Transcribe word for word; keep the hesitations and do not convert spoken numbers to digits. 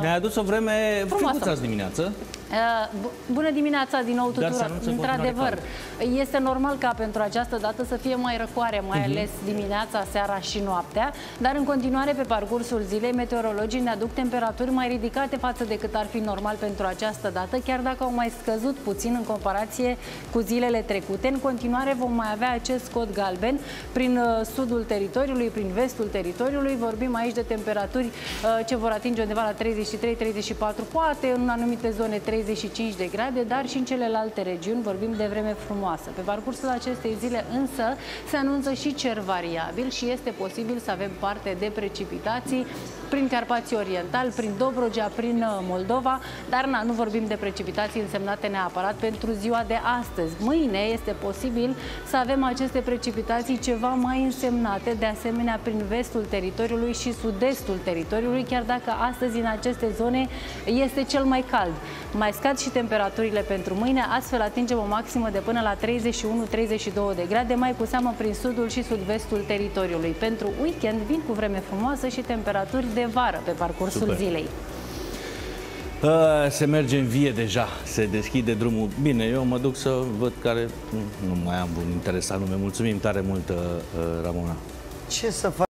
Ne-a adus o vreme frumoasă azi dimineață. Bună dimineața din nou tuturor. Într-adevăr, este normal ca pentru această dată să fie mai răcoare, mai ales dimineața, seara și noaptea, dar în continuare pe parcursul zilei meteorologii ne aduc temperaturi mai ridicate față de cât ar fi normal pentru această dată, chiar dacă au mai scăzut puțin în comparație cu zilele trecute. În continuare vom mai avea acest cod galben prin sudul teritoriului, prin vestul teritoriului. Vorbim aici de temperaturi ce vor atinge undeva la treizeci și trei treizeci și patru, poate în anumite zone treizeci și cinci de grade, dar și în celelalte regiuni vorbim de vreme frumoasă. Pe parcursul acestei zile însă se anunță și cer variabil și este posibil să avem parte de precipitații prin Carpații Oriental, prin Dobrogea, prin Moldova, dar na, nu vorbim de precipitații însemnate neapărat pentru ziua de astăzi. Mâine este posibil să avem aceste precipitații ceva mai însemnate, de asemenea prin vestul teritoriului și sud-estul teritoriului, chiar dacă astăzi în aceste zone este cel mai cald. Mai scad și temperaturile pentru mâine, astfel atingem o maximă de până la treizeci și unu treizeci și doi de grade, mai cu seamă prin sudul și sud-vestul teritoriului. Pentru weekend vin cu vreme frumoasă și temperaturi de vară pe parcursul Super. zilei. Se merge în vie deja, se deschide drumul. Bine, eu mă duc să văd care... Nu mai am un interes anume. Mulțumim tare mult, Ramona. Ce să fac?